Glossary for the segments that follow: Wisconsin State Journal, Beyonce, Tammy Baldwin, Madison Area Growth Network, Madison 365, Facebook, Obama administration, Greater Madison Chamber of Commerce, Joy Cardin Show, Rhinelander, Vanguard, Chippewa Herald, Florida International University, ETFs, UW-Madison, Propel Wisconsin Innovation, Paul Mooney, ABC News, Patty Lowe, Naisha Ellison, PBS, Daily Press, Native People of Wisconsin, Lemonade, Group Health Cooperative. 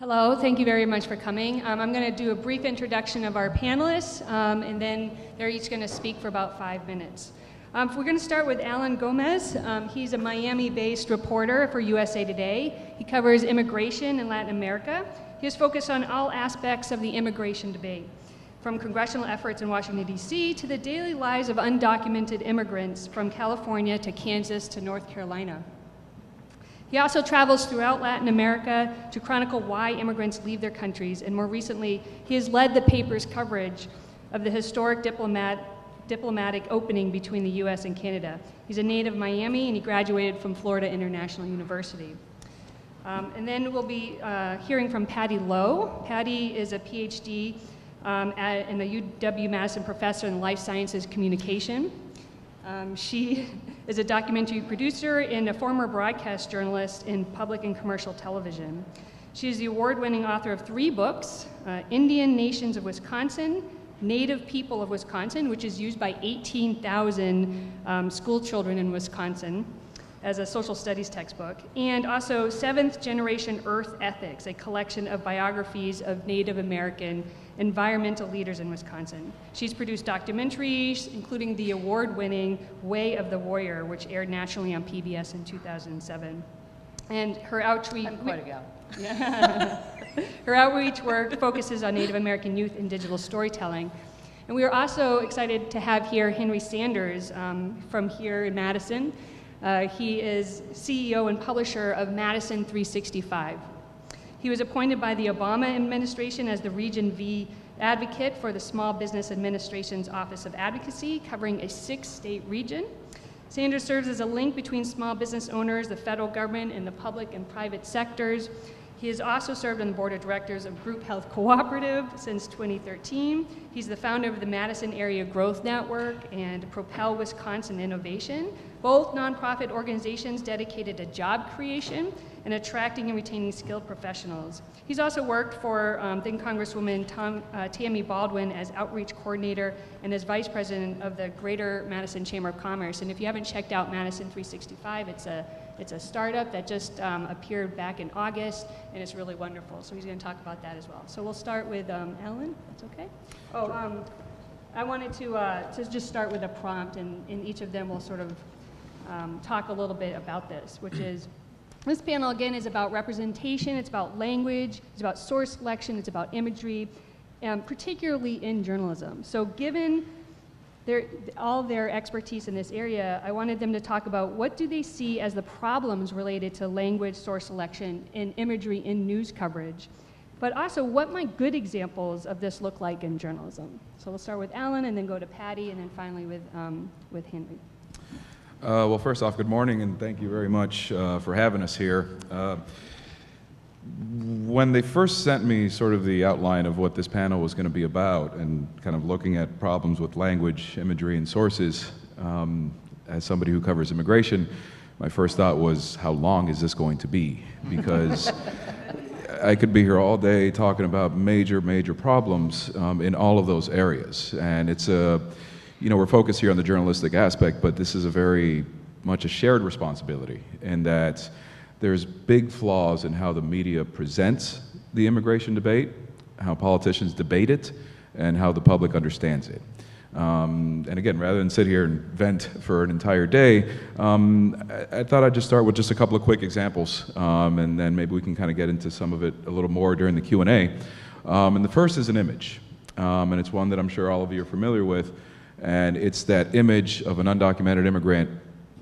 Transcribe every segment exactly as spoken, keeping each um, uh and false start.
Hello, thank you very much for coming. Um, I'm going to do a brief introduction of our panelists, um, and then they're each going to speak for about five minutes. Um, we're going to start with Alan Gomez. Um, he's a Miami-based reporter for U S A Today. He covers immigration in Latin America. He is focused on all aspects of the immigration debate, from congressional efforts in Washington, D C to the daily lives of undocumented immigrants from California to Kansas to North Carolina. He also travels throughout Latin America to chronicle why immigrants leave their countries, and more recently, he has led the paper's coverage of the historic diplomat, diplomatic opening between the U S and Canada. He's a native of Miami, and he graduated from Florida International University. Um, and then we'll be uh, hearing from Patty Lowe. Patty is a PhD um, at, and a U W-Madison professor in life sciences communication. Um, she is a documentary producer and a former broadcast journalist in public and commercial television. She is the award-winning author of three books, uh, Indian Nations of Wisconsin, Native People of Wisconsin, which is used by eighteen thousand um, school children in Wisconsin as a social studies textbook, and also Seventh Generation Earth Ethics, a collection of biographies of Native American environmental leaders in Wisconsin. She's produced documentaries, including the award-winning Way of the Warrior, which aired nationally on P B S in two thousand seven. And her outreach, I'm quite a gal. Her outreach work focuses on Native American youth and digital storytelling. And we are also excited to have here Henry Sanders um, from here in Madison. Uh, he is C E O and publisher of Madison three sixty-five. He was appointed by the Obama administration as the Region V advocate for the Small Business Administration's Office of Advocacy, covering a six-state region. Sanders serves as a link between small business owners, the federal government, and the public and private sectors. He has also served on the board of directors of Group Health Cooperative since twenty thirteen. He's the founder of the Madison Area Growth Network and Propel Wisconsin Innovation, both nonprofit organizations dedicated to job creation and attracting and retaining skilled professionals. He's also worked for um, then Congresswoman Tom, uh, Tammy Baldwin as outreach coordinator and as vice president of the Greater Madison Chamber of Commerce. And if you haven't checked out Madison three sixty-five, it's a, it's a startup that just um, appeared back in August, and it's really wonderful. So he's gonna talk about that as well. So we'll start with um, Alan, that's okay? Oh, um, I wanted to, uh, to just start with a prompt, and, and each of them will sort of um, talk a little bit about this, which is, this panel, again, is about representation, it's about language, it's about source selection, it's about imagery, um, particularly in journalism. So given their, all their expertise in this area, I wanted them to talk about what do they see as the problems related to language, source selection, and imagery in news coverage, but also what might good examples of this look like in journalism. So we'll start with Alan, and then go to Patty, and then finally with, um, with Henry. Uh, well, first off, good morning, and thank you very much uh, for having us here. Uh, when they first sent me sort of the outline of what this panel was going to be about, and kind of looking at problems with language, imagery, and sources, um, as somebody who covers immigration, my first thought was, how long is this going to be? Because I could be here all day talking about major, major problems um, in all of those areas, and it's a You know, we're focused here on the journalistic aspect, but this is a very much a shared responsibility in that there's big flaws in how the media presents the immigration debate, how politicians debate it, and how the public understands it. Um, and again, rather than sit here and vent for an entire day, um, I, I thought I'd just start with just a couple of quick examples, um, and then maybe we can kind of get into some of it a little more during the Q and A. Um, and the first is an image, um, and it's one that I'm sure all of you are familiar with. And it's that image of an undocumented immigrant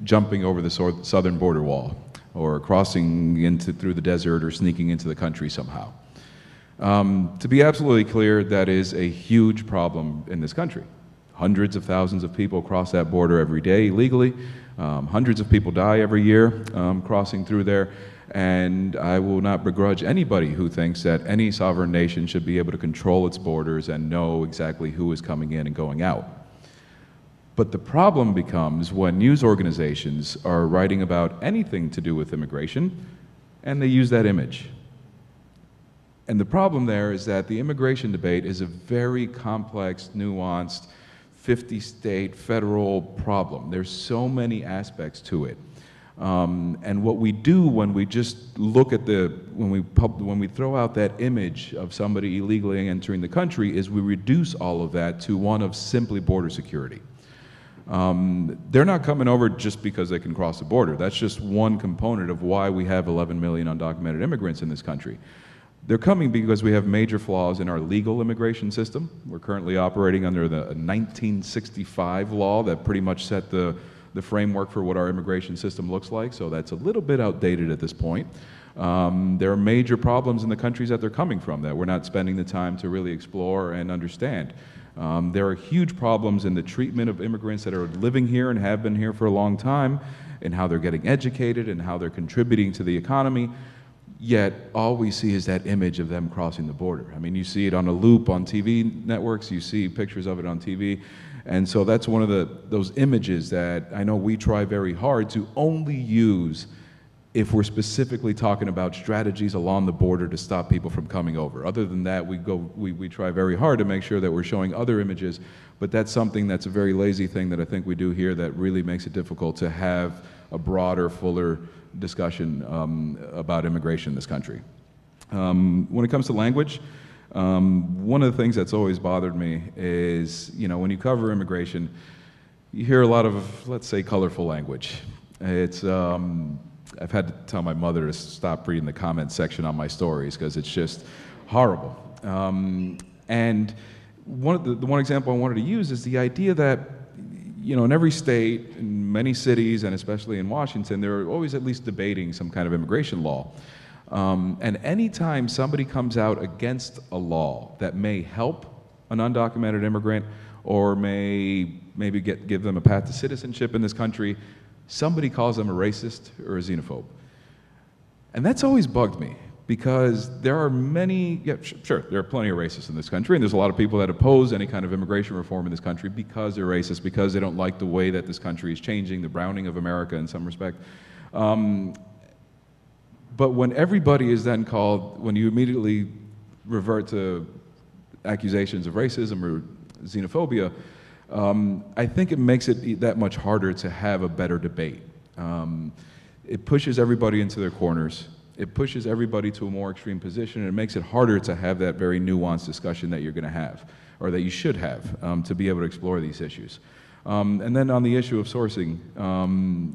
jumping over the so- southern border wall, or crossing into through the desert, or sneaking into the country somehow. Um, to be absolutely clear, that is a huge problem in this country. Hundreds of thousands of people cross that border every day illegally. Um, hundreds of people die every year um, crossing through there. And I will not begrudge anybody who thinks that any sovereign nation should be able to control its borders and know exactly who is coming in and going out. But the problem becomes when news organizations are writing about anything to do with immigration, and they use that image. And the problem there is that the immigration debate is a very complex, nuanced, fifty-state, federal problem. There's so many aspects to it. Um, and what we do when we just look at the, when we, pub, when we throw out that image of somebody illegally entering the country is we reduce all of that to one of simply border security. Um, they're not coming over just because they can cross the border. That's just one component of why we have eleven million undocumented immigrants in this country. They're coming because we have major flaws in our legal immigration system. We're currently operating under the nineteen sixty-five law that pretty much set the the framework for what our immigration system looks like, so that's a little bit outdated at this point. Um, there are major problems in the countries that they're coming from that we're not spending the time to really explore and understand. Um, there are huge problems in the treatment of immigrants that are living here and have been here for a long time, and how they're getting educated and how they're contributing to the economy. Yet, all we see is that image of them crossing the border. I mean, you see it on a loop on T V networks, you see pictures of it on T V, and so that's one of the, those images that I know we try very hard to only use if we're specifically talking about strategies along the border to stop people from coming over. Other than that, we, go, we, we try very hard to make sure that we're showing other images, but that's something that's a very lazy thing that I think we do here that really makes it difficult to have a broader, fuller discussion um, about immigration in this country. Um, when it comes to language, Um, one of the things that's always bothered me is, you know, when you cover immigration, you hear a lot of, let's say, colorful language. It's, um, I've had to tell my mother to stop reading the comment section on my stories because it's just horrible. Um, and one of the, the one example I wanted to use is the idea that, you know, in every state, in many cities, and especially in Washington, they're always at least debating some kind of immigration law. Um, and anytime somebody comes out against a law that may help an undocumented immigrant or may maybe get, give them a path to citizenship in this country, somebody calls them a racist or a xenophobe. And that's always bugged me because there are many, yeah, sure, there are plenty of racists in this country, and there's a lot of people that oppose any kind of immigration reform in this country because they're racist, because they don't like the way that this country is changing, the browning of America in some respect. Um, But when everybody is then called, when you immediately revert to accusations of racism or xenophobia, um, I think it makes it that much harder to have a better debate. Um, it pushes everybody into their corners. It pushes everybody to a more extreme position, and it makes it harder to have that very nuanced discussion that you're going to have, or that you should have, um, to be able to explore these issues. Um, and then on the issue of sourcing, um,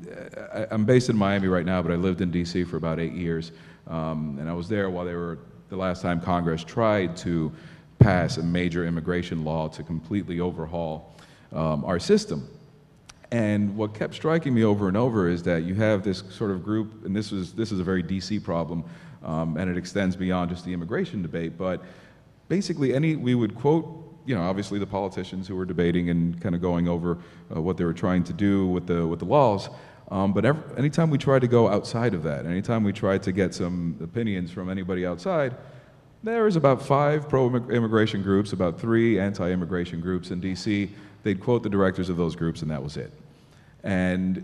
I, I'm based in Miami right now, but I lived in D C for about eight years, um, and I was there while they were, the last time Congress tried to pass a major immigration law to completely overhaul um, our system. And what kept striking me over and over is that you have this sort of group, and this is, this is a very D C problem, um, and it extends beyond just the immigration debate, but basically any, we would quote, you know, obviously the politicians who were debating and kind of going over uh, what they were trying to do with the with the laws, um, but every, anytime we tried to go outside of that, anytime we tried to get some opinions from anybody outside, there was about five pro-immigration groups, about three anti-immigration groups in D C. They'd quote the directors of those groups, and that was it. And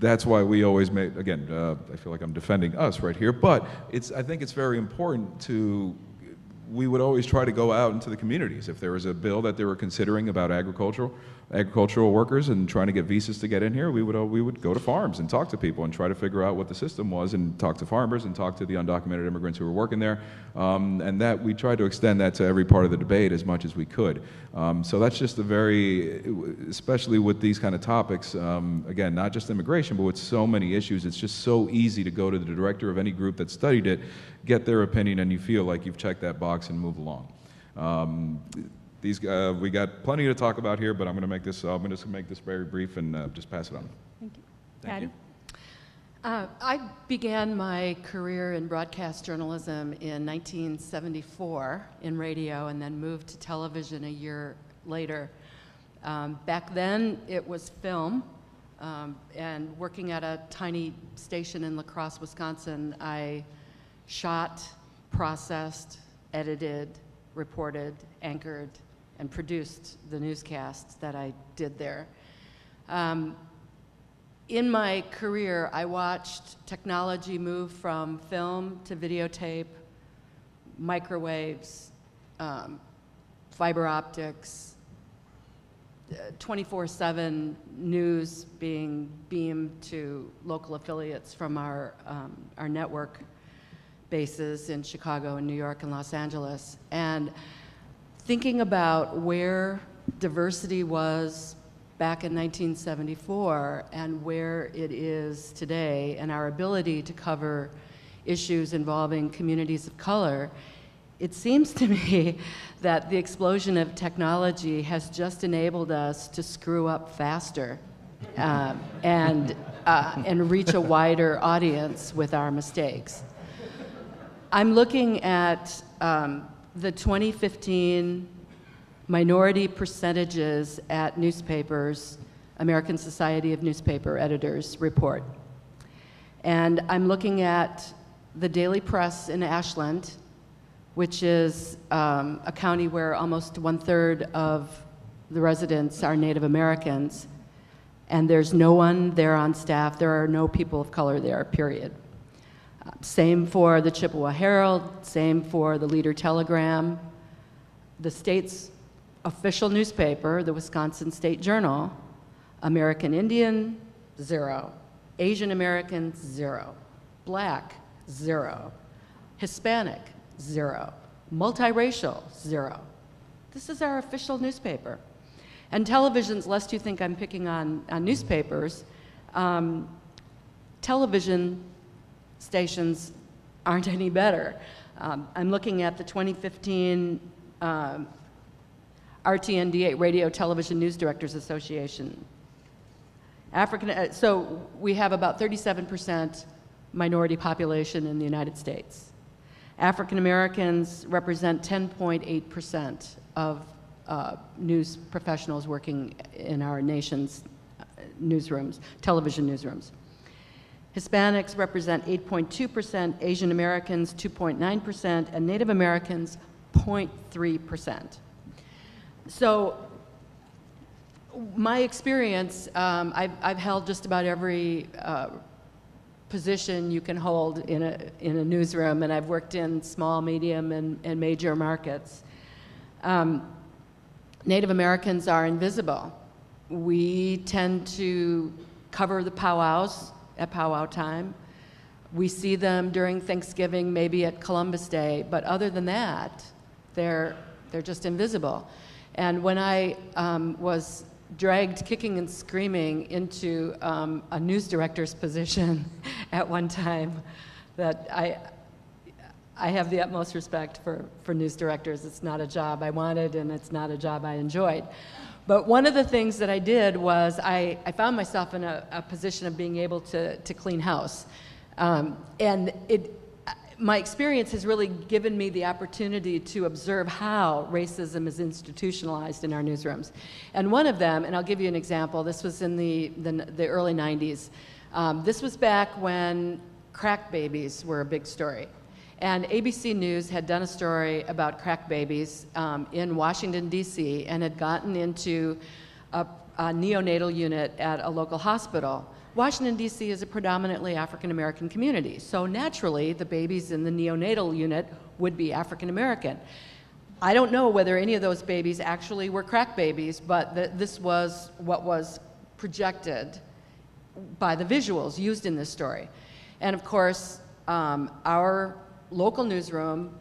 that's why we always made, again, uh, I feel like I'm defending us right here, but it's, I think it's very important to, we would always try to go out into the communities. If there was a bill that they were considering about agricultural, agricultural workers and trying to get visas to get in here, we would, we would go to farms and talk to people and try to figure out what the system was and talk to farmers and talk to the undocumented immigrants who were working there. Um, and that, we tried to extend that to every part of the debate as much as we could. Um, so that's just a very, especially with these kind of topics, um, again, not just immigration, but with so many issues, it's just so easy to go to the director of any group that studied it, get their opinion, and you feel like you've checked that box and move along. Um, These, uh, we got plenty to talk about here, but I'm going to make this. Uh, I'm going to make this very brief and uh, just pass it on. Thank you, Patty. Thank you. Uh, I began my career in broadcast journalism in nineteen seventy-four in radio, and then moved to television a year later. Um, back then, it was film, um, and working at a tiny station in La Crosse, Wisconsin, I shot, processed, edited, reported, anchored, and produced the newscasts that I did there. Um, in my career, I watched technology move from film to videotape, microwaves, um, fiber optics, twenty-four seven news being beamed to local affiliates from our, um, our network bases in Chicago and New York and Los Angeles. And thinking about where diversity was back in nineteen seventy-four and where it is today, and our ability to cover issues involving communities of color, it seems to me that the explosion of technology has just enabled us to screw up faster uh, and, uh, and reach a wider audience with our mistakes. I'm looking at um, the twenty fifteen minority percentages at newspapers, American Society of Newspaper Editors report. And I'm looking at the Daily Press in Ashland, which is um, a county where almost one-third of the residents are Native Americans, and there's no one there on staff. There are no people of color there, period. Uh, same for the Chippewa Herald, same for the Leader Telegram, the state's official newspaper, the Wisconsin State Journal. American Indian, zero. Asian American, zero. Black, zero. Hispanic, zero. Multiracial, zero. This is our official newspaper. And televisions, lest you think I'm picking on, on newspapers, um, television stations aren't any better. Um, I'm looking at the twenty fifteen um, R T N D A, Radio Television News Directors Association. African, uh, so we have about thirty-seven percent minority population in the United States. African Americans represent ten point eight percent of uh, news professionals working in our nation's newsrooms, television newsrooms. Hispanics represent eight point two percent, Asian Americans two point nine percent, and Native Americans zero point three percent. So my experience, um, I've, I've held just about every uh, position you can hold in a, in a newsroom, and I've worked in small, medium, and, and major markets. Um, Native Americans are invisible. We tend to cover the powwows at powwow time. We see them during Thanksgiving, maybe at Columbus Day, but other than that, they're, they're just invisible. And when I um, was dragged kicking and screaming into um, a news director's position at one time, that I, I have the utmost respect for, for news directors. It's not a job I wanted, and it's not a job I enjoyed. But one of the things that I did was I, I found myself in a, a position of being able to, to clean house. Um, and it, my experience has really given me the opportunity to observe how racism is institutionalized in our newsrooms. And one of them, and I'll give you an example, this was in the, the, the early nineties. Um, this was back when crack babies were a big story. And A B C News had done a story about crack babies um, in Washington, D C, and had gotten into a, a neonatal unit at a local hospital. Washington, D C is a predominantly African-American community, so naturally the babies in the neonatal unit would be African-American. I don't know whether any of those babies actually were crack babies, but the, this was what was projected by the visuals used in this story. And of course, um, our local newsroom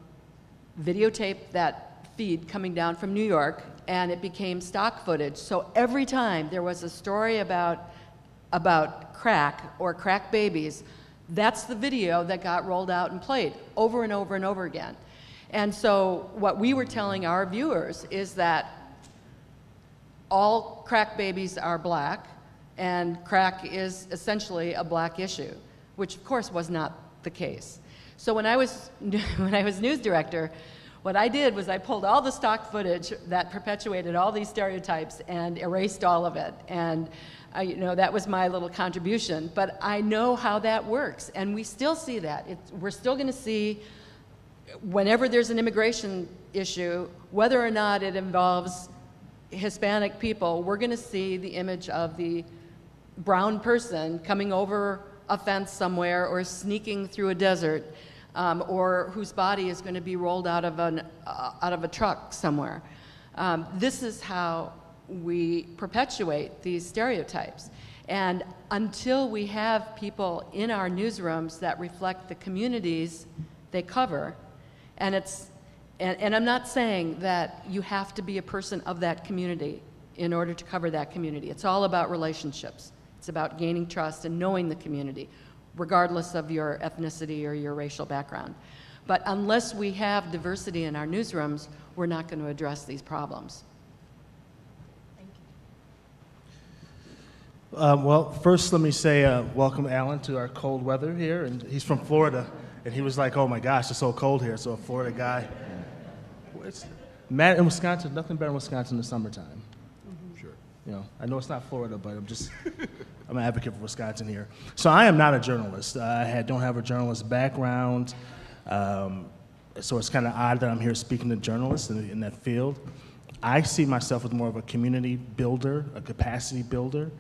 videotaped that feed coming down from New York, and it became stock footage. So every time there was a story about about crack or crack babies, that's the video that got rolled out and played over and over and over again. And so what we were telling our viewers is that all crack babies are black, and crack is essentially a black issue, which of course was not the case. So when I was, when I was news director, what I did was I pulled all the stock footage that perpetuated all these stereotypes and erased all of it. And I, you know, that was my little contribution, but I know how that works, and we still see that. It's, we're still going to see, whenever there's an immigration issue, whether or not it involves Hispanic people, we're going to see the image of the brown person coming over a fence somewhere or sneaking through a desert, um, or whose body is going to be rolled out of, an, uh, out of a truck somewhere. Um, this is how we perpetuate these stereotypes. And until we have people in our newsrooms that reflect the communities they cover, and it's, and, and I'm not saying that you have to be a person of that community in order to cover that community. It's all about relationships. It's about gaining trust and knowing the community, regardless of your ethnicity or your racial background. But unless we have diversity in our newsrooms, we're not going to address these problems. Thank you. Um, well, first let me say uh, welcome, Alan, to our cold weather here. And he's from Florida, and he was like, oh my gosh, it's so cold here. So a Florida guy. It's mad in Wisconsin, nothing better in Wisconsin in the summertime. You know, I know it's not Florida, but I'm just, I'm an advocate for Wisconsin here. So I am not a journalist. I had, don't have a journalist background. Um, so it's kind of odd that I'm here speaking to journalists in, in that field. I see myself as more of a community builder, a capacity builder.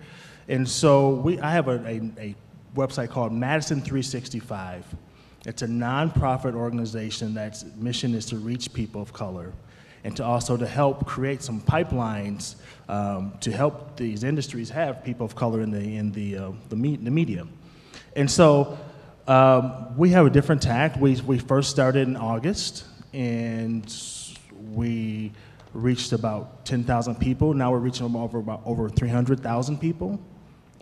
And so we, I have a, a, a website called Madison three sixty-five. It's a nonprofit organization that's mission is to reach people of color, and to also to help create some pipelines um, to help these industries have people of color in the in the uh, the, me the media, and so um, we have a different tack. We we first started in August, and we reached about ten thousand people. Now we're reaching over about over three hundred thousand people,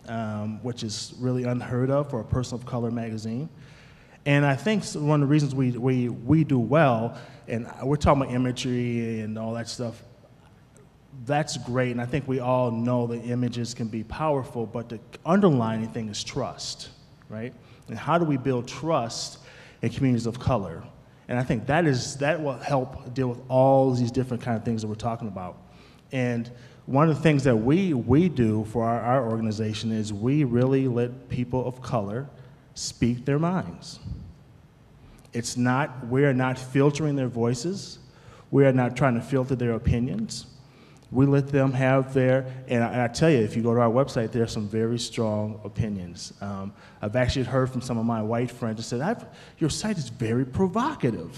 um, which is really unheard of for a person of color magazine. And I think one of the reasons we, we, we do well, and we're talking about imagery and all that stuff, that's great, and I think we all know the images can be powerful, but the underlying thing is trust, right? And how do we build trust in communities of color? And I think that is, that will help deal with all these different kind of things that we're talking about. And one of the things that we, we do for our, our organization is we really let people of color speak their minds. It's not, we are not filtering their voices. We are not trying to filter their opinions. We let them have their, and I, and I tell you, if you go to our website, there are some very strong opinions. Um, I've actually heard from some of my white friends that said, I've, your site is very provocative.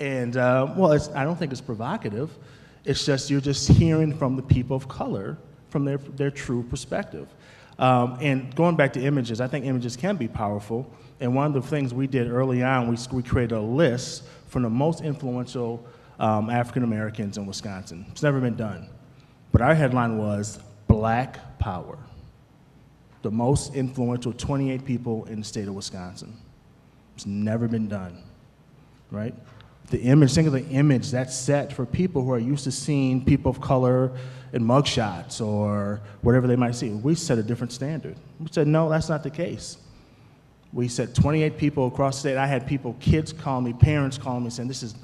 and uh, well, it's, I don't think it's provocative. It's just, you're just hearing from the people of color, from their, their true perspective. Um, and going back to images, I think images can be powerful. And one of the things we did early on, we, we created a list from the most influential um, African Americans in Wisconsin. It's never been done. But our headline was Black Power, the most influential twenty-eight people in the state of Wisconsin. It's never been done, right? The image, think of the image that's set for people who are used to seeing people of color in mugshots or whatever they might see. We set a different standard. We said, no, that's not the case. We said twenty-eight people across the state. I had people, kids call me, parents call me saying, this is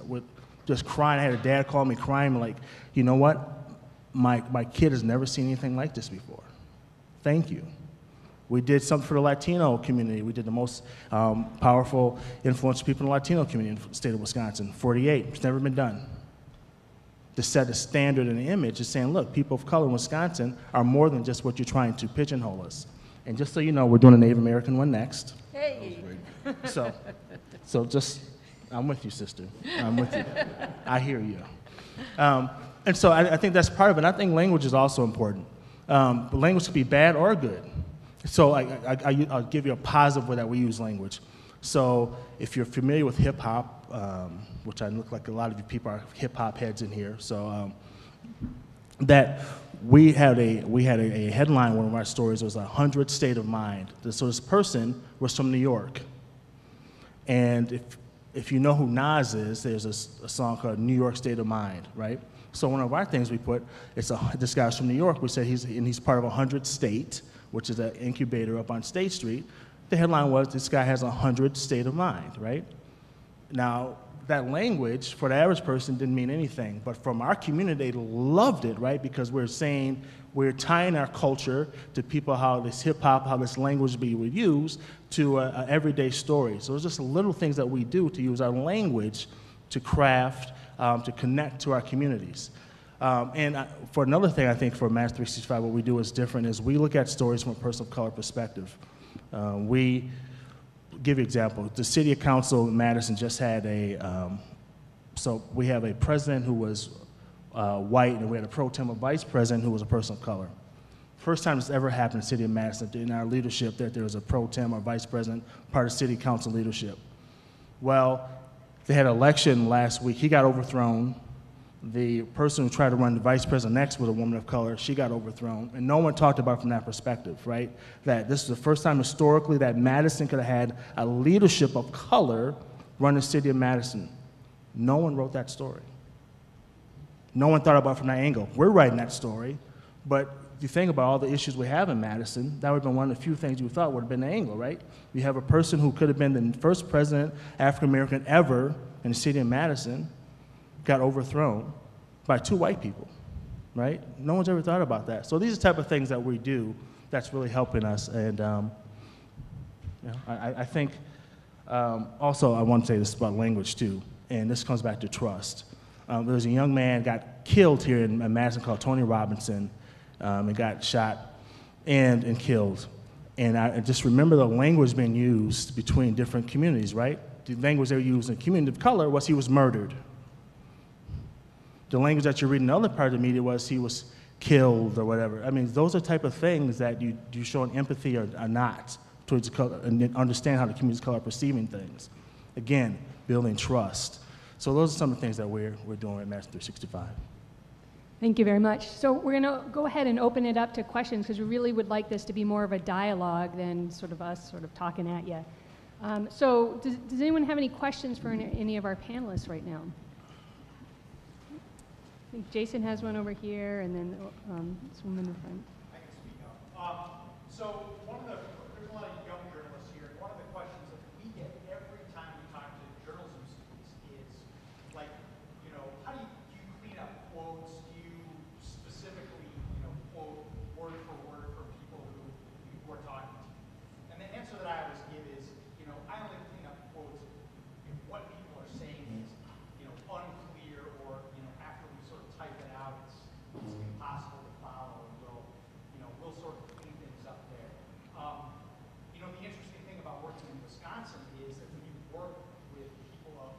just crying. I had a dad call me crying, like, you know what? My, my kid has never seen anything like this before. Thank you. We did something for the Latino community. We did the most um, powerful, influential people in the Latino community in the state of Wisconsin, forty-eight. It's never been done. To set a standard and an image is saying, look, people of color in Wisconsin are more than just what you're trying to pigeonhole us. And just so you know, we're doing a Native American one next. Hey. So, so just, I'm with you, sister. I'm with you. I hear you. Um, and so I, I think that's part of it. I think language is also important. Um, but language could be bad or good. So I, I, I, I'll give you a positive way that we use language. So if you're familiar with hip hop, um, which I look like a lot of you people are hip hop heads in here, so um, that we had a we had a, a headline. One of our stories was a hundred state of mind. So this person was from New York, and if if you know who Nas is, there's a, a song called "New York State of Mind," right? So one of our things we put, it's a, this guy's from New York. We said he's and he's part of a hundred state, which is an incubator up on State Street. The headline was, this guy has a hundred state of mind, right? Now, that language for the average person didn't mean anything, but from our community, they loved it, right? Because we're saying, we're tying our culture to people, how this hip hop, how this language we would use to an everyday story. So it's just little things that we do to use our language to craft, um, to connect to our communities. Um, and I, for another thing, I think for Madison three sixty-five, what we do is different is we look at stories from a person of color perspective. Uh, we give you an example. The City Council in Madison just had a um, So we have a president who was uh, white, and we had a pro tem vice president who was a person of color. First time this ever happened in the city of Madison in our leadership that there was a pro tem or vice president part of city council leadership. Well, they had an election last week. He got overthrown. The person who tried to run the vice president next was a woman of color. She got overthrown. And no one talked about it from that perspective, right? That this is the first time historically that Madison could have had a leadership of color run the city of Madison. No one wrote that story. No one thought about it from that angle. We're writing that story, but you think about all the issues we have in Madison, that would have been one of the few things you thought would have been the angle, right? You have a person who could have been the first president, African-American ever in the city of Madison, got overthrown by two white people, right? No one's ever thought about that. So these are the type of things that we do that's really helping us. And um, you know, I, I think, um, also I want to say this about language too, and this comes back to trust. Um, there was a young man got killed here in Madison called Tony Robinson. Um, and got shot and, and killed. And I just remember the language being used between different communities, right? The language they were used in the community of color was he was murdered. The language that you read in the other part of the media was he was killed or whatever. I mean, those are type of things that you, you show an empathy or, or not towards the color, and understand how the communities of color are perceiving things. Again, building trust. So those are some of the things that we're, we're doing at Madison three sixty-five. Thank you very much. So we're going to go ahead and open it up to questions because we really would like this to be more of a dialogue than sort of us sort of talking at you. Um, so does, does anyone have any questions for any, any of our panelists right now? I think Jason has one over here, and then um, this woman in front. I can speak up. Um, so one of the, there's a lot of young journalists here. One of the questions that we get every time we talk to journalism students is, like, you know, how do you, do you clean up quotes? That I always give is, you know, I only clean up quotes if what people are saying is, you know, unclear, or, you know, after we sort of type it out, it's, it's impossible to follow. We'll, you know, we'll sort of clean things up there. Um, you know, the interesting thing about working in Wisconsin is that we work with people of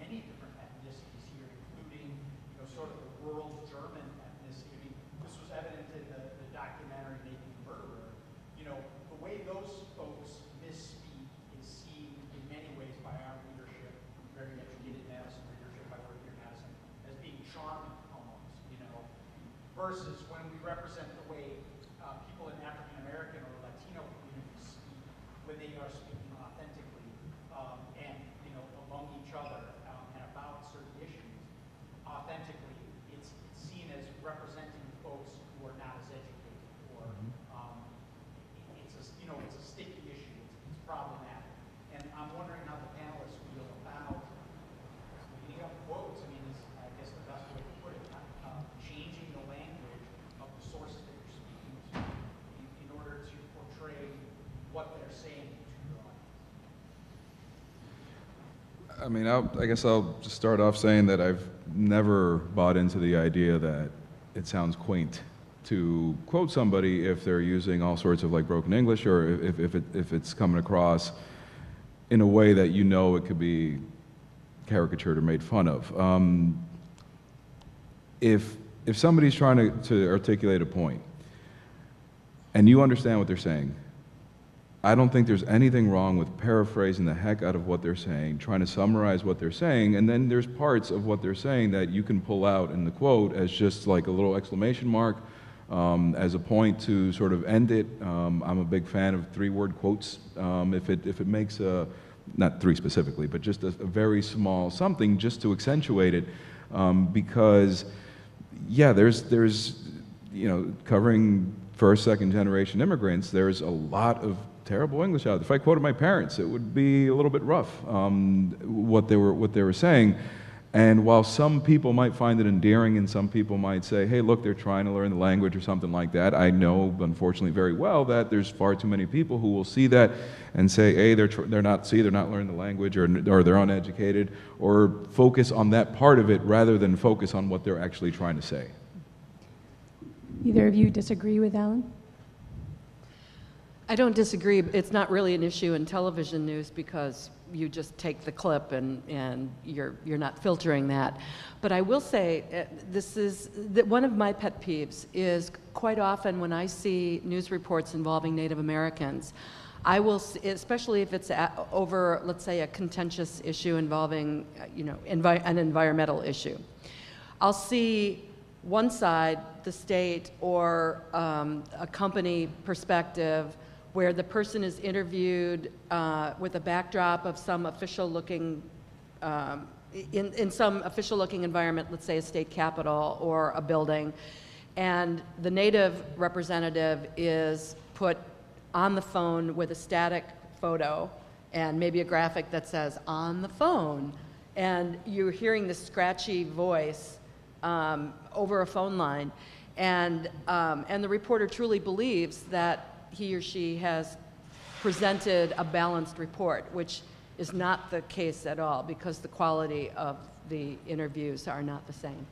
many different ethnicities here, including, you know, sort of the world German ethnicity. I mean, this was evident in the, the documentary Naked Murderer. You know, the way those folks misspeak is seen in many ways by our leadership, very educated Madison leadership, by working here in Madison, as being charming almost, you know, versus when we represent the way uh, people in African American or Latino communities speak when they are speaking authentically um, and, you know, among each other um, and about certain issues authentically. It's, it's seen as representing folks who are not as educated or. Um, You know, it's a sticky issue. It's problematic, and I'm wondering how the panelists feel about cleaning up quotes. I mean, is, I guess the best way to put it, uh, changing the language of the sources that you're speaking to in, in order to portray what they're saying to your audience. I mean, I'll, I guess I'll just start off saying that I've never bought into the idea that it sounds quaint to quote somebody if they're using all sorts of like broken English, or if, if, it, if it's coming across in a way that you know it could be caricatured or made fun of. Um, if, if somebody's trying to, to articulate a point and you understand what they're saying, I don't think there's anything wrong with paraphrasing the heck out of what they're saying, trying to summarize what they're saying, and then there's parts of what they're saying that you can pull out in the quote as just like a little exclamation mark, Um, as a point to sort of end it. um, I'm a big fan of three-word quotes. Um, if it if it makes a, not three specifically, but just a, a very small something just to accentuate it, um, because yeah, there's there's you know, covering first, second generation immigrants, there's a lot of terrible English out there. If I quoted my parents, it would be a little bit rough um, what they were what they were saying. And while some people might find it endearing and some people might say, hey, look, they're trying to learn the language or something like that, I know, unfortunately, very well that there's far too many people who will see that and say, hey, they're, tr they're not, see, they're not learning the language, or, or they're uneducated, or focus on that part of it rather than focus on what they're actually trying to say. Either of you disagree with Alan? I don't disagree. It's not really an issue in television news because you just take the clip and, and you're, you're not filtering that. But I will say, uh, this is that one of my pet peeves is quite often when I see news reports involving Native Americans, I will, especially if it's at, over, let's say, a contentious issue involving, you know, envi an environmental issue. I'll see one side, the state, or um, a company perspective, where the person is interviewed uh, with a backdrop of some official-looking, um, in, in some official-looking environment, let's say a state capitol or a building, and the Native representative is put on the phone with a static photo and maybe a graphic that says, on the phone, and you're hearing this scratchy voice um, over a phone line, and, um, and the reporter truly believes that he or she has presented a balanced report, which is not the case at all because the quality of the interviews are not the same.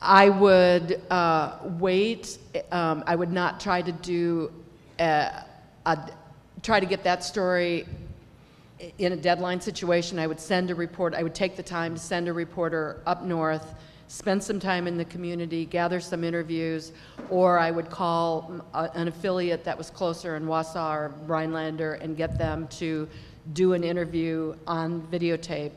I would uh, wait. Um, I would not try to do a, a, try to get that story in a deadline situation. I would send a report. I would take the time to send a reporter up north, spend some time in the community, gather some interviews, or I would call a, an affiliate that was closer in Wausau or Rhinelander and get them to do an interview on videotape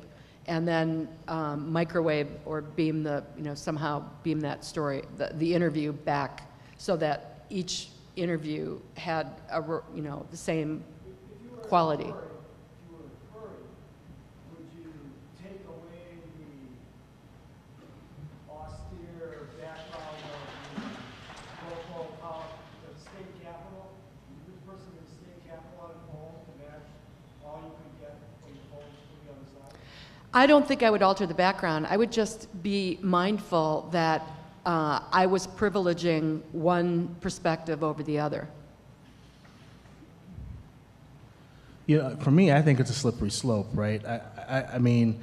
and then um, microwave or beam the, you know, somehow beam that story, the, the interview back so that each interview had, a, you know, the same if, if quality. I don't think I would alter the background. I would just be mindful that uh, I was privileging one perspective over the other. You know, for me, I think it's a slippery slope, right? I, I, I mean,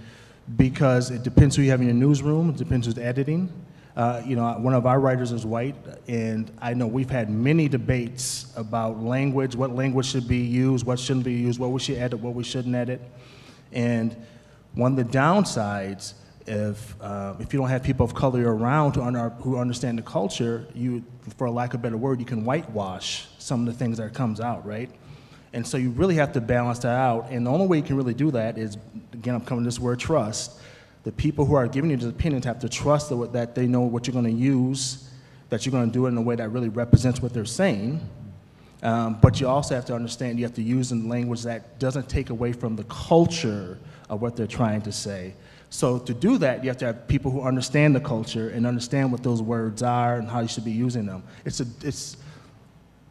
because it depends who you have in your newsroom, it depends who's editing. Uh, you know, one of our writers is white, and I know we've had many debates about language, what language should be used, what shouldn't be used, what we should edit, what we shouldn't edit. And one of the downsides, if, uh, if you don't have people of color around who, under, who understand the culture, you, for lack of a better word, you can whitewash some of the things that comes out, right? And so you really have to balance that out. And the only way you can really do that is, again, I'm coming to this word trust. The people who are giving you the opinions have to trust that, that they know what you're going to use, that you're going to do it in a way that really represents what they're saying. Um, but you also have to understand you have to use in language that doesn't take away from the culture of what they're trying to say. So to do that, you have to have people who understand the culture and understand what those words are and how you should be using them. It's, a, it's,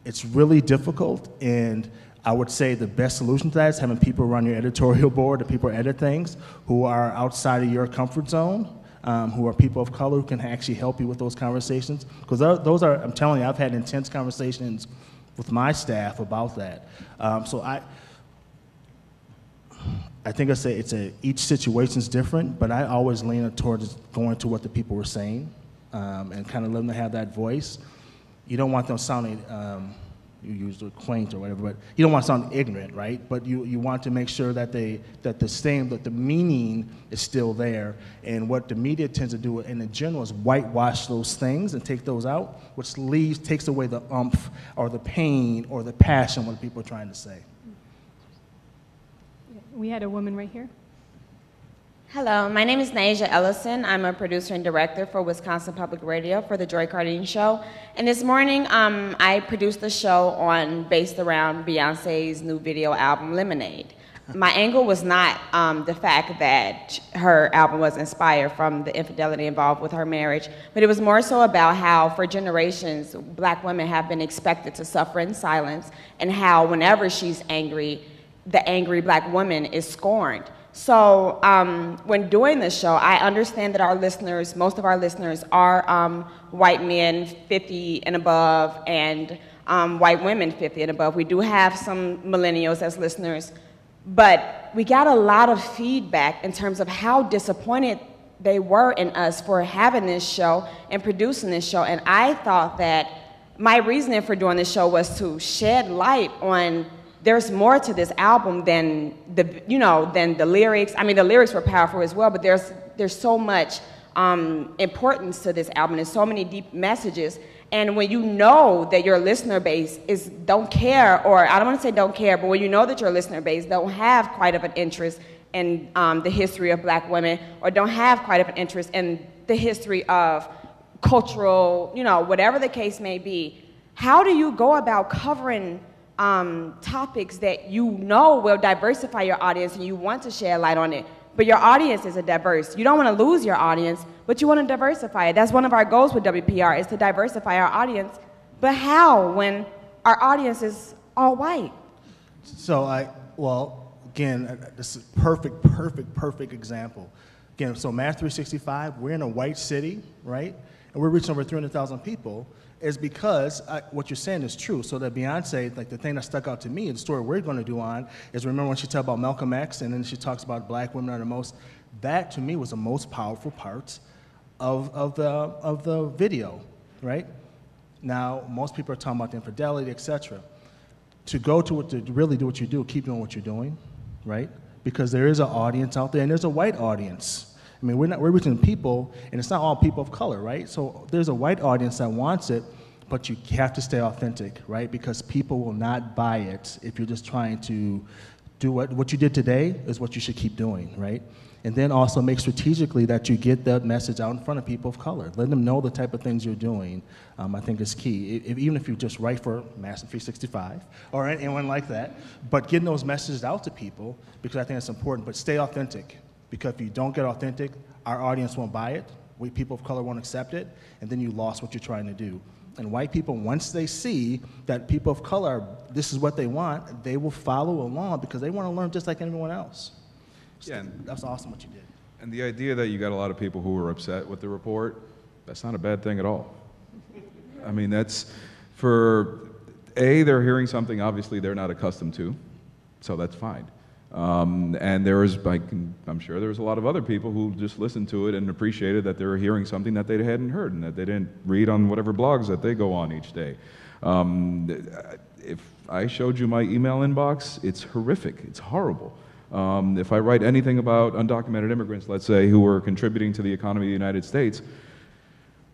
it's really difficult, and I would say the best solution to that is having people around your editorial board, the people who edit things, who are outside of your comfort zone, um, who are people of color, who can actually help you with those conversations. Because those are, I'm telling you, I've had intense conversations with my staff about that. Um, so I, I think I say it's a, each situation's different, but I always lean towards going to what the people were saying um, and kind of let them have that voice. You don't want them sounding, um, you use the quaint or whatever, but you don't want to sound ignorant, right? But you, you want to make sure that they, that the same, that the meaning is still there. And what the media tends to do in the general is whitewash those things and take those out, which leaves, takes away the umph or the pain or the passion what people are trying to say. We had a woman right here. Hello, my name is Naisha Ellison. I'm a producer and director for Wisconsin Public Radio for the Joy Cardin Show. And this morning, um, I produced a show on based around Beyonce's new video album, Lemonade. My angle was not um, the fact that her album was inspired from the infidelity involved with her marriage, but it was more so about how for generations, black women have been expected to suffer in silence and how whenever she's angry, the angry black woman is scorned. So um, when doing this show, I understand that our listeners, most of our listeners are um, white men fifty and above and um, white women fifty and above. We do have some millennials as listeners, but we got a lot of feedback in terms of how disappointed they were in us for having this show and producing this show. And I thought that my reasoning for doing this show was to shed light on there's more to this album than the, you know, than the lyrics. I mean, the lyrics were powerful as well, but there's, there's so much um, importance to this album. There's so many deep messages. And when you know that your listener base is, don't care, or I don't want to say don't care, but when you know that your listener base don't have quite of an interest in um, the history of black women, or don't have quite of an interest in the history of cultural, you know, whatever the case may be, how do you go about covering um, topics that you know will diversify your audience and you want to shed light on it? But your audience isn't diverse. You don't want to lose your audience, but you want to diversify it. That's one of our goals with W P R, is to diversify our audience. But how when our audience is all white? So I, well, again, this is perfect, perfect, perfect example. Again, so Madison three sixty-five, we're in a white city, right? And we're reaching over three hundred thousand people. Is because I, what you're saying is true. So that Beyonce, like the thing that stuck out to me, the story we're gonna do on, is remember when she talked about Malcolm X and then she talks about black women are the most, that to me was the most powerful part of, of, the, of the video, right? Now, most people are talking about the infidelity, et cetera. To go to, what, to really do what you do, keep doing what you're doing, right? Because there is an audience out there and there's a white audience. I mean, we're, not, we're reaching people, and it's not all people of color, right? So there's a white audience that wants it, but you have to stay authentic, right? Because people will not buy it if you're just trying to do what, what you did today is what you should keep doing, right? And then also make strategically that you get that message out in front of people of color. Let them know the type of things you're doing, um, I think is key. If, even if you just write for Madison three sixty-five or anyone like that, but getting those messages out to people, because I think it's important, but stay authentic. Because if you don't get authentic, our audience won't buy it, we people of color won't accept it, and then you lost what you're trying to do. And white people, once they see that people of color, this is what they want, they will follow along because they want to learn just like anyone else. So yeah, that's awesome what you did. And the idea that you got a lot of people who were upset with the report, that's not a bad thing at all. I mean, that's for, A, they're hearing something obviously they're not accustomed to, so that's fine. Um, and there was, I can, I'm sure there was a lot of other people who just listened to it and appreciated that they were hearing something that they hadn't heard and that they didn't read on whatever blogs that they go on each day. Um, if I showed you my email inbox, it's horrific, it's horrible. Um, if I write anything about undocumented immigrants, let's say, who were contributing to the economy of the United States,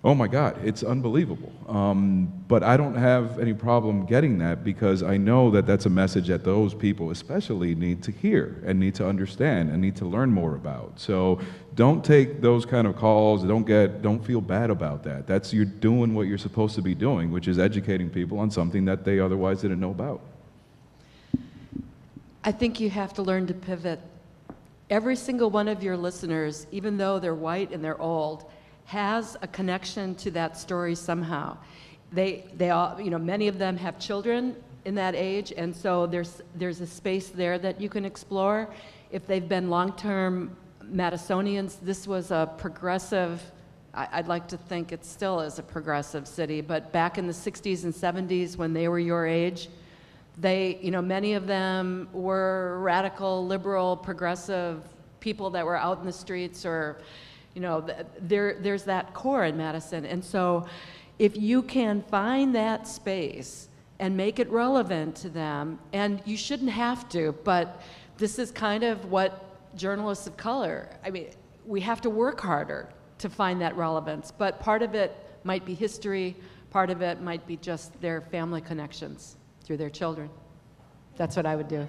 oh my God, it's unbelievable. Um, but I don't have any problem getting that because I know that that's a message that those people especially need to hear and need to understand and need to learn more about. So don't take those kind of calls, don't, get, don't feel bad about that. That's, you're doing what you're supposed to be doing, which is educating people on something that they otherwise didn't know about. I think you have to learn to pivot. Every single one of your listeners, even though they're white and they're old, has a connection to that story somehow. They, they all, you know, many of them have children in that age, and so there's, there's a space there that you can explore. If they've been long-term Madisonians, this was a progressive, I, I'd like to think it still is a progressive city, but back in the sixties and seventies when they were your age, they, you know, many of them were radical, liberal, progressive people that were out in the streets or, you know, there, there's that core in Madison. And so if you can find that space and make it relevant to them, and you shouldn't have to, but this is kind of what journalists of color, I mean, we have to work harder to find that relevance, but part of it might be history, part of it might be just their family connections through their children. That's what I would do.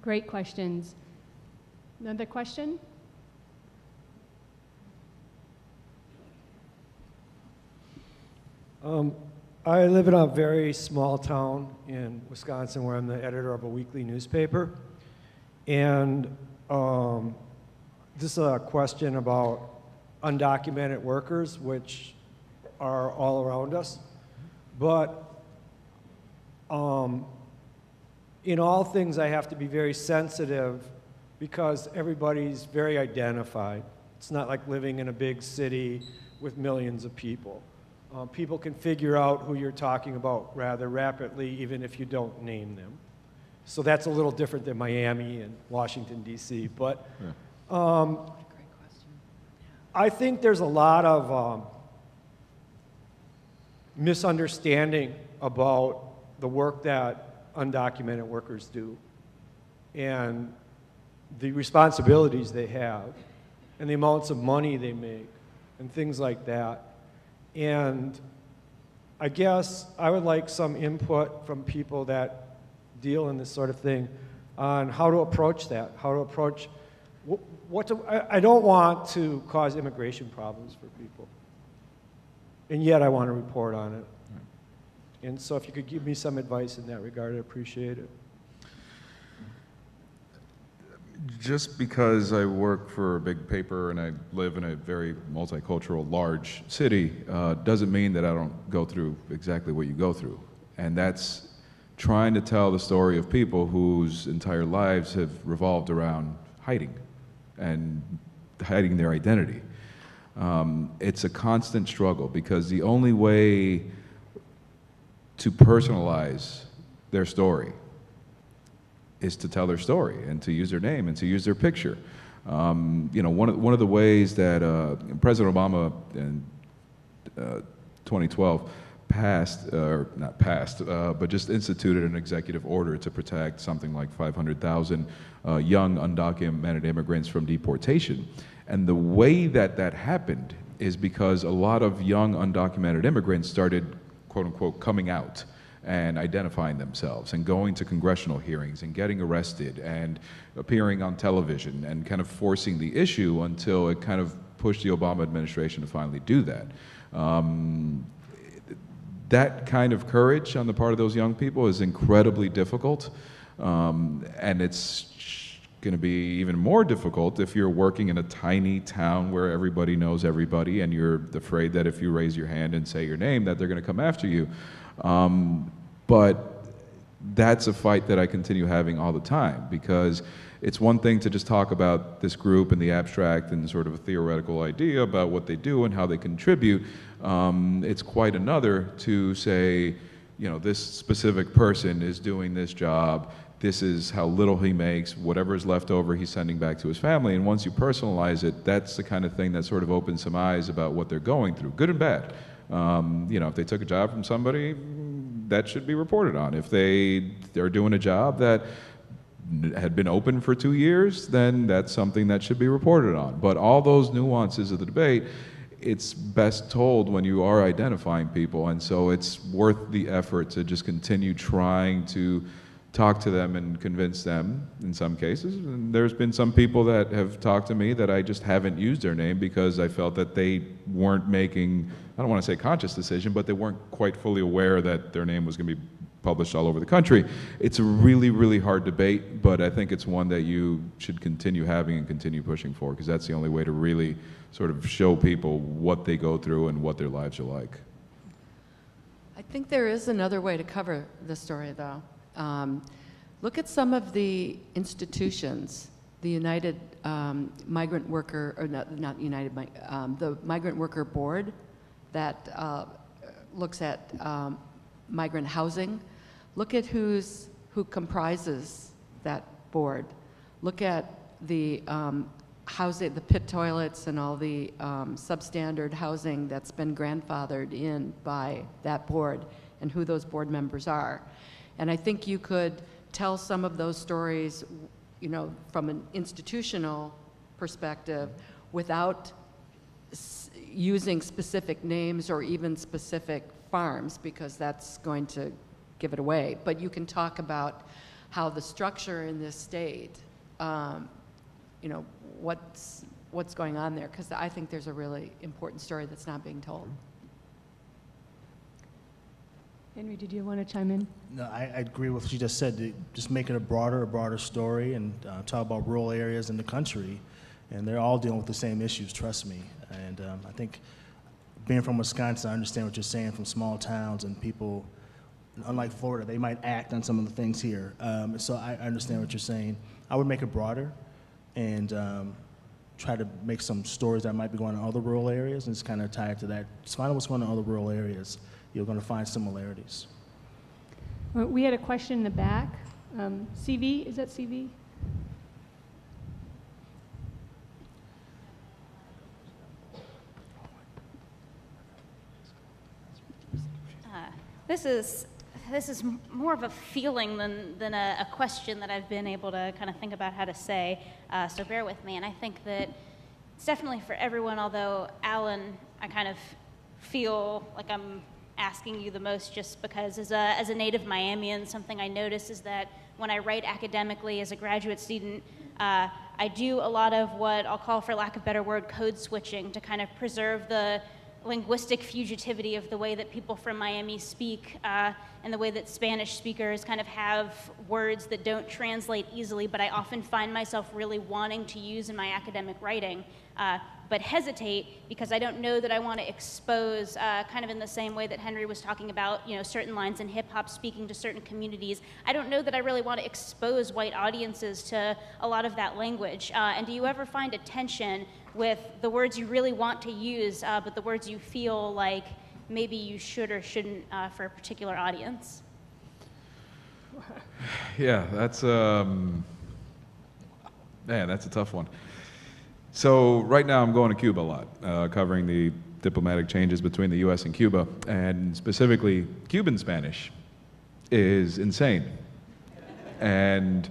Great questions. Another question? Um, I live in a very small town in Wisconsin where I'm the editor of a weekly newspaper. And um, this is a question about undocumented workers, which are all around us. But um, in all things, I have to be very sensitive because everybody's very identified. It's not like living in a big city with millions of people. Uh, people can figure out who you're talking about rather rapidly, even if you don't name them. So that's a little different than Miami and Washington, D C But yeah. um, I think there's a lot of um, misunderstanding about the work that undocumented workers do and the responsibilities they have and the amounts of money they make and things like that. And I guess I would like some input from people that deal in this sort of thing on how to approach that, how to approach what, what to, I, I don't want to cause immigration problems for people, and yet I want to report on it. And so if you could give me some advice in that regard, I'd appreciate it. Just because I work for a big paper and I live in a very multicultural, large city, uh, doesn't mean that I don't go through exactly what you go through. And that's trying to tell the story of people whose entire lives have revolved around hiding and hiding their identity. Um, it's a constant struggle because the only way to personalize their story is to tell their story and to use their name and to use their picture. Um, you know, one of, one of the ways that uh, President Obama in uh, twenty twelve passed, uh, or not passed, uh, but just instituted an executive order to protect something like five hundred thousand uh, young undocumented immigrants from deportation. And the way that that happened is because a lot of young undocumented immigrants started, quote unquote, coming out and identifying themselves and going to congressional hearings and getting arrested and appearing on television and kind of forcing the issue until it kind of pushed the Obama administration to finally do that. Um, that kind of courage on the part of those young people is incredibly difficult, um, and it's going to be even more difficult if you're working in a tiny town where everybody knows everybody and you're afraid that if you raise your hand and say your name that they're going to come after you. Um, but that's a fight that I continue having all the time, because it's one thing to just talk about this group and the abstract and sort of a theoretical idea about what they do and how they contribute. Um, it's quite another to say, you know, this specific person is doing this job, this is how little he makes, whatever is left over he's sending back to his family. And once you personalize it, that's the kind of thing that sort of opens some eyes about what they're going through, good and bad. Um, you know, if they took a job from somebody, that should be reported on. If they are doing a job that had been open for two years, then that's something that should be reported on. But all those nuances of the debate, it's best told when you are identifying people. And so it's worth the effort to just continue trying to talk to them and convince them in some cases. And there's been some people that have talked to me that I just haven't used their name because I felt that they weren't making, I don't want to say conscious decision, but they weren't quite fully aware that their name was going to be published all over the country. It's a really, really hard debate, but I think it's one that you should continue having and continue pushing for, because that's the only way to really sort of show people what they go through and what their lives are like. I think there is another way to cover the story, though. Um, look at some of the institutions, the United um, Migrant Worker, or not, not United, um, the Migrant Worker Board that uh, looks at um, migrant housing. Look at who's, who comprises that board. Look at the um, housing, the pit toilets and all the um, substandard housing that's been grandfathered in by that board and who those board members are. And I think you could tell some of those stories, you know, from an institutional perspective without s using specific names or even specific farms, because that's going to give it away. But you can talk about how the structure in this state, um, you know, what's, what's going on there, because I think there's a really important story that's not being told. Henry, did you want to chime in? No, I, I agree with what she just said. Just make it a broader, a broader story, and uh, talk about rural areas in the country, and they're all dealing with the same issues. Trust me. And um, I think, being from Wisconsin, I understand what you're saying from small towns and people. Unlike Florida, they might act on some of the things here. Um, so I understand what you're saying. I would make it broader, and um, try to make some stories that might be going on in other rural areas, and just kind of tie it to that. Just find out what's going on in other rural areas. You're going to find similarities. Well, we had a question in the back. Um, C V, is that C V? This is this is more of a feeling than, than a, a question that I've been able to kind of think about how to say, uh, so bear with me. And I think that it's definitely for everyone, although Alan, I kind of feel like I'm asking you the most just because as a, as a native Miamian, something I notice is that when I write academically as a graduate student, uh, I do a lot of what I'll call, for lack of a better word, code switching to kind of preserve the linguistic fugitivity of the way that people from Miami speak uh, and the way that Spanish speakers kind of have words that don't translate easily, but I often find myself really wanting to use in my academic writing, uh, but hesitate because I don't know that I want to expose, uh, kind of in the same way that Henry was talking about, you know, certain lines in hip hop speaking to certain communities. I don't know that I really want to expose white audiences to a lot of that language. Uh, and do you ever find a tension with the words you really want to use, uh, but the words you feel like maybe you should or shouldn't uh, for a particular audience? Yeah, that's um, man, that's a tough one. So right now I'm going to Cuba a lot, uh, covering the diplomatic changes between the U S and Cuba, and specifically Cuban Spanish is insane. And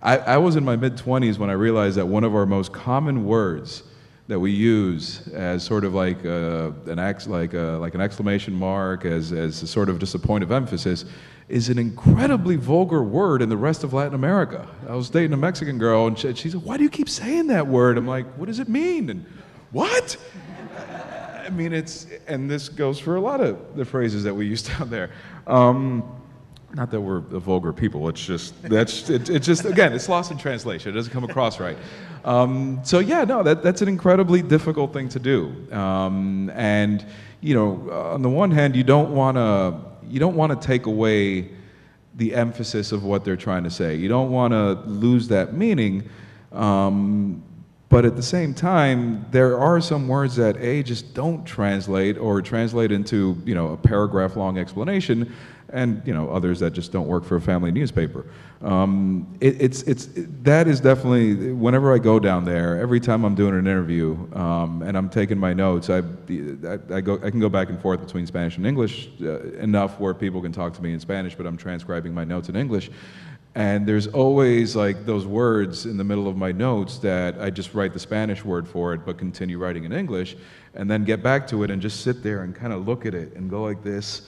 I, I was in my mid twenties when I realized that one of our most common words that we use as sort of like a, an ex, like a, like an exclamation mark, as as a sort of just a point of emphasis, is an incredibly vulgar word in the rest of Latin America. I was dating a Mexican girl, and she, she said, "Why do you keep saying that word?" I'm like, "What does it mean?" And what? I mean, it's, and this goes for a lot of the phrases that we use down there. Um, Not that we're a vulgar people. It's just that's it, it's just again, it's lost in translation. It doesn't come across right. Um, so yeah, no, that that's an incredibly difficult thing to do. Um, and you know, uh, on the one hand, you don't want to you don't want to take away the emphasis of what they're trying to say. You don't want to lose that meaning. Um, but at the same time, there are some words that A, just don't translate or translate into you know a paragraph-long explanation. And you know others that just don't work for a family newspaper. Um, it, it's it's it, that is definitely whenever I go down there. Every time I'm doing an interview um, and I'm taking my notes, I, I I go I can go back and forth between Spanish and English uh, enough where people can talk to me in Spanish, but I'm transcribing my notes in English. And there's always like those words in the middle of my notes that I just write the Spanish word for it, but continue writing in English, and then get back to it and just sit there and kind of look at it and go like this.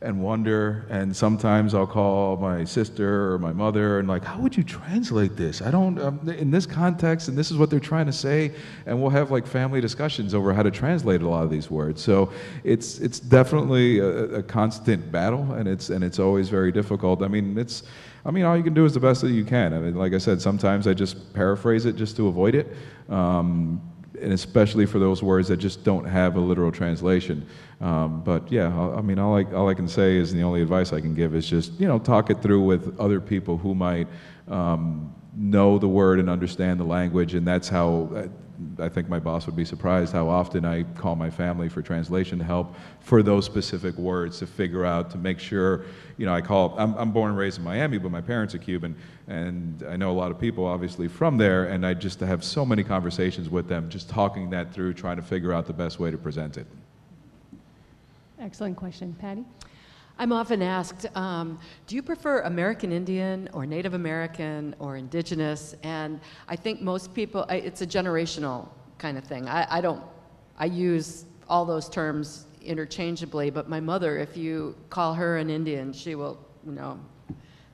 And wonder, and sometimes I'll call my sister or my mother and like, how would you translate this? I don't, um, in this context, and this is what they're trying to say, and we'll have like family discussions over how to translate a lot of these words. So it's it's definitely a, a constant battle, and it's and it's always very difficult. I mean, it's, I mean, all you can do is the best that you can. I mean, like I said, sometimes I just paraphrase it just to avoid it. Um, and especially for those words that just don't have a literal translation. Um, but yeah, I, I mean, all I, all I can say is, and the only advice I can give is just, you know, talk it through with other people who might um, know the word and understand the language, and that's how, I, I think my boss would be surprised how often I call my family for translation help for those specific words to figure out, to make sure, you know, I call, I'm, I'm born and raised in Miami, but my parents are Cuban, and I know a lot of people obviously from there, and I just have so many conversations with them, just talking that through, trying to figure out the best way to present it. Excellent question. Patty? I'm often asked, um, do you prefer American Indian or Native American or indigenous? And I think most people, I, it's a generational kind of thing. I, I don't, I use all those terms interchangeably, but my mother, if you call her an Indian, she will, you know,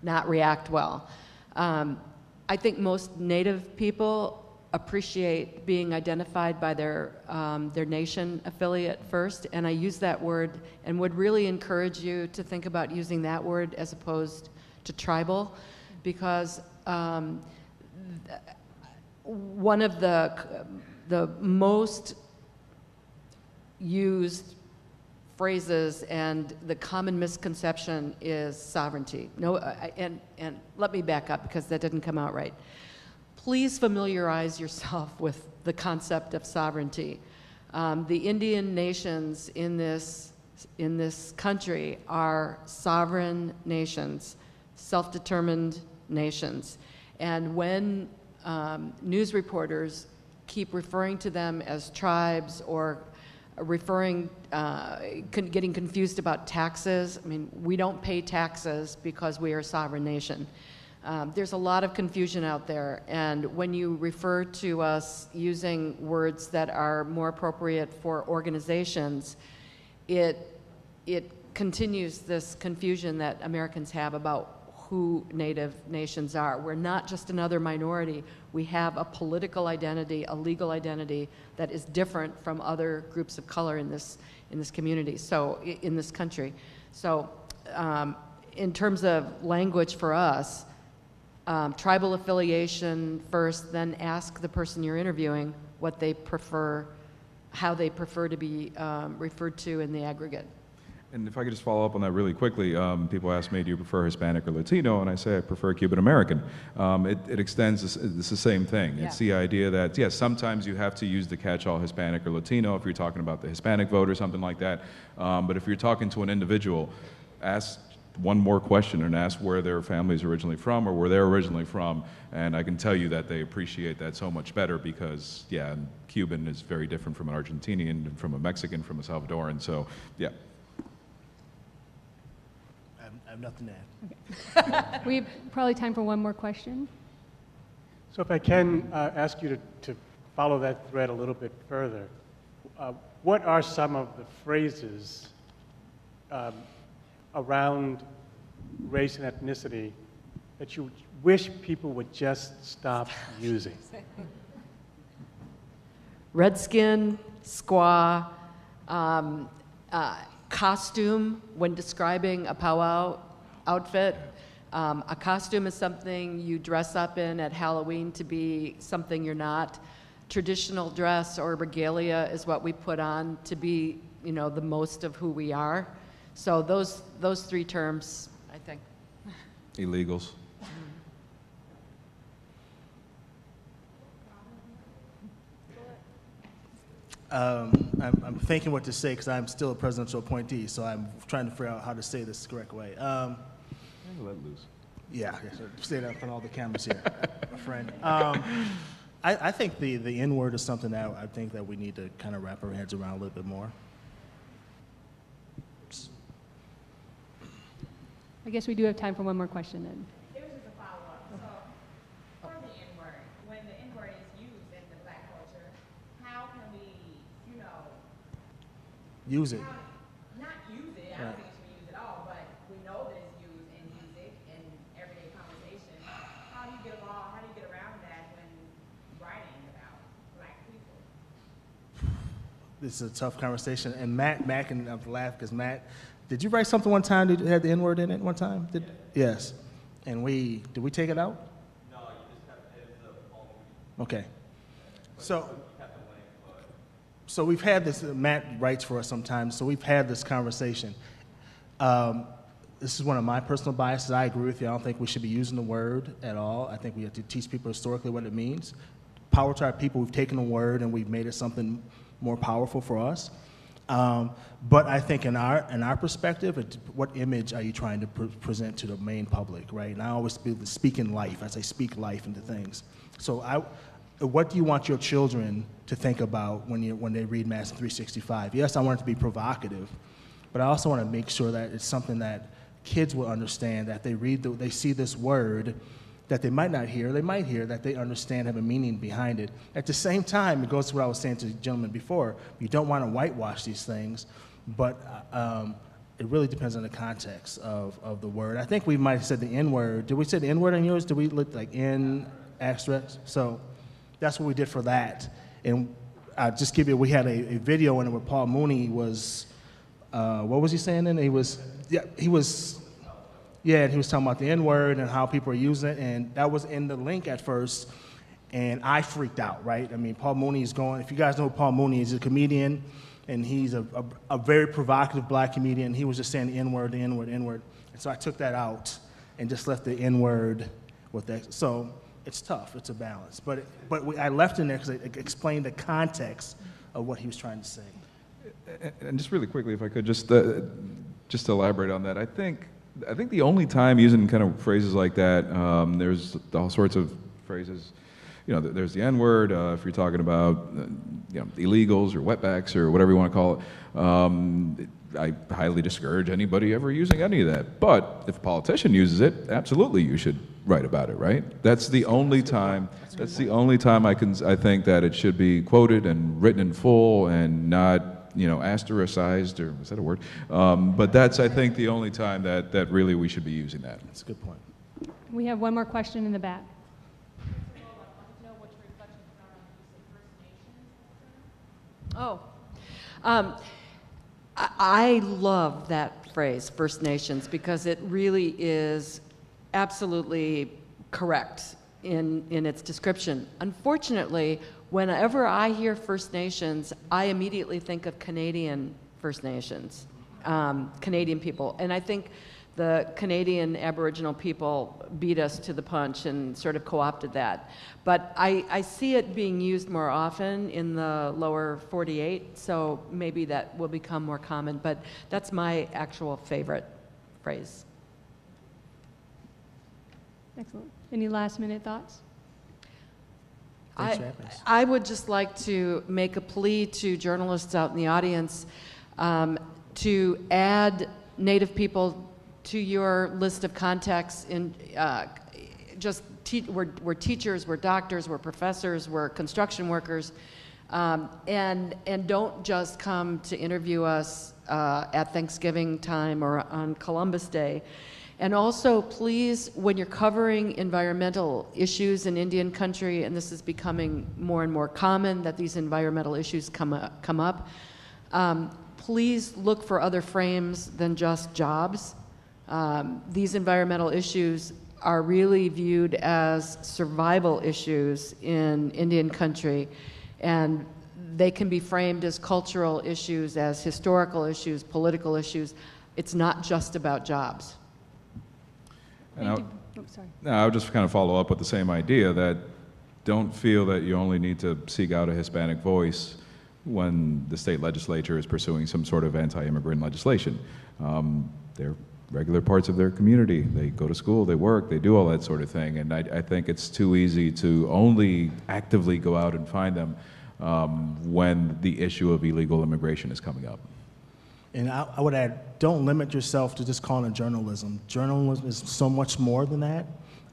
not react well. Um, I think most Native people appreciate being identified by their, um, their nation affiliate first, and I use that word and would really encourage you to think about using that word as opposed to tribal, because um, one of the, the most used phrases and the common misconception is sovereignty. No, and, and let me back up because that didn't come out right. Please familiarize yourself with the concept of sovereignty. Um, the Indian nations in this, in this country are sovereign nations, self-determined nations. And when um, news reporters keep referring to them as tribes or referring, uh, con getting confused about taxes. I mean, we don't pay taxes because we are a sovereign nation. Um, there's a lot of confusion out there, and when you refer to us using words that are more appropriate for organizations, it, it continues this confusion that Americans have about who Native nations are. We're not just another minority. We have a political identity, a legal identity that is different from other groups of color in this, in this community, so in this country. So um, in terms of language for us, Um, tribal affiliation first, then ask the person you're interviewing what they prefer, how they prefer to be um, referred to in the aggregate. And if I could just follow up on that really quickly, um, people ask me, do you prefer Hispanic or Latino? And I say I prefer Cuban American. Um, it, it extends, this, it's the same thing. Yeah. It's the idea that, yes, sometimes you have to use the catch-all Hispanic or Latino if you're talking about the Hispanic vote or something like that. Um, but if you're talking to an individual, ask one more question and ask where their family's originally from or where they're originally from, and I can tell you that they appreciate that so much better because, yeah, Cuban is very different from an Argentinian, from a Mexican, from a Salvadoran, so, yeah. I have, I have nothing to add. Okay. We have probably time for one more question. So if I can uh, ask you to, to follow that thread a little bit further, uh, what are some of the phrases um, around race and ethnicity that you wish people would just stop using? Redskin, squaw, um, uh, costume when describing a powwow outfit. Um, a costume is something you dress up in at Halloween to be something you're not. Traditional dress or regalia is what we put on to be, you know, the most of who we are. So those, those three terms, I think. Illegals. Um, I'm, I'm thinking what to say because I'm still a presidential appointee, so I'm trying to figure out how to say this the correct way. Um, let loose. Yeah, say that in front of all the cameras here, my friend. Um, I, I think the, the N word is something that I think that we need to kind of wrap our heads around a little bit more. I guess we do have time for one more question then. It was just a follow-up. So, for the N word, when the N word is used in the black culture, how can we, you know... Use it. How, not use it, I don't think it should be used at all, but we know that it's used in music and everyday conversation. How do you get along, how do you get around that when writing about black people? This is a tough conversation, and Matt, Matt can laugh because Matt, did you write something one time that had the N word in it one time? Did, yeah. Yes. And we, did we take it out? No, you just have to edit the Paul Mooney. Okay. So, so we've had this, uh, Matt writes for us sometimes, so we've had this conversation. Um, this is one of my personal biases. I agree with you. I don't think we should be using the word at all. I think we have to teach people historically what it means. Power to our people, we've taken the word and we've made it something more powerful for us. Um, but I think in our, in our perspective, it, what image are you trying to pr present to the main public, right? And I always speak in life. I say speak life into things. So I, what do you want your children to think about when, you, when they read Madison three sixty-five? Yes, I want it to be provocative, but I also want to make sure that it's something that kids will understand, that they, read the, they see this word that they might not hear, they might hear, that they understand, have a meaning behind it. At the same time, it goes to what I was saying to the gentleman before, you don't want to whitewash these things, but um, it really depends on the context of, of the word. I think we might have said the N word. Did we say the N word on yours? Did we look like N asterisk? So that's what we did for that. And I'll just give you, we had a, a video in it where Paul Mooney was, uh, what was he saying then? He was, yeah, he was, Yeah, and he was talking about the N word and how people are using it, and that was in the link at first, and I freaked out, right? I mean, Paul Mooney is going, if you guys know Paul Mooney, he's a comedian, and he's a, a, a very provocative black comedian. He was just saying the N word, the N word, N word. And so I took that out and just left the N word with that. So it's tough. It's a balance. But, it, but we, I left in there because it explained the context of what he was trying to say. And just really quickly, if I could, just, uh, just to elaborate on that, I think I think the only time using kind of phrases like that, um, there's all sorts of phrases you know, there's the N-word, uh, if you're talking about, uh, you know, illegals or wetbacks or whatever you want to call it. Um, I highly discourage anybody ever using any of that. But if a politician uses it, absolutely you should write about it, right? That's the only time, that's the only time I can, I think that it should be quoted and written in full and not, you know, astericized, or was that a word? Um, but that's, I think, the only time that, that really we should be using that. That's a good point. We have one more question in the back. Oh, um, I love that phrase, First Nations, because it really is absolutely correct in, in its description. Unfortunately, whenever I hear First Nations, I immediately think of Canadian First Nations, um, Canadian people. And I think the Canadian Aboriginal people beat us to the punch and sort of co-opted that. But I, I see it being used more often in the lower forty-eight, so maybe that will become more common. But that's my actual favorite phrase. Excellent. Any last minute thoughts? I, I would just like to make a plea to journalists out in the audience um, to add Native people to your list of contacts. In uh, just te we're, we're teachers, we're doctors, we're professors, we're construction workers, um, and and don't just come to interview us uh, at Thanksgiving time or on Columbus Day. And also, please, when you're covering environmental issues in Indian country, and this is becoming more and more common that these environmental issues come up, come up. Um, please look for other frames than just jobs. Um, these environmental issues are really viewed as survival issues in Indian country, and they can be framed as cultural issues, as historical issues, political issues. It's not just about jobs. And I, oh, sorry. No, I would just kind of follow up with the same idea that don't feel that you only need to seek out a Hispanic voice when the state legislature is pursuing some sort of anti-immigrant legislation. Um, they're regular parts of their community. They go to school, they work, they do all that sort of thing. And I, I think it's too easy to only actively go out and find them um, when the issue of illegal immigration is coming up. And I, I would add, don't limit yourself to just calling it journalism. Journalism is so much more than that.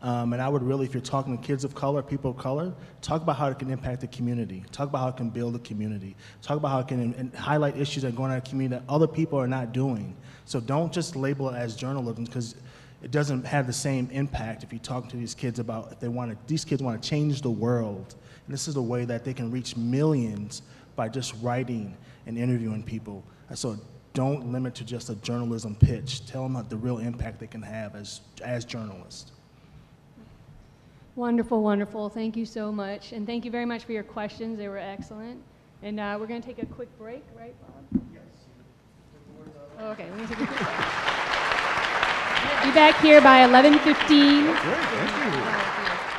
Um, and I would really, if you're talking to kids of color, people of color, talk about how it can impact the community. Talk about how it can build a community. Talk about how it can and highlight issues that are going on in the community that other people are not doing. So don't just label it as journalism, because it doesn't have the same impact if you talk to these kids about if they want to, these kids want to change the world. And this is a way that they can reach millions by just writing and interviewing people. So don't limit to just a journalism pitch. Tell them about the real impact they can have as, as journalists. Wonderful, wonderful. Thank you so much. And thank you very much for your questions. They were excellent. And uh, we're going to take a quick break, right, Bob? Yes. Oh, okay. Let me take a quick break. We'll be back here by eleven fifteen. Good, thank you.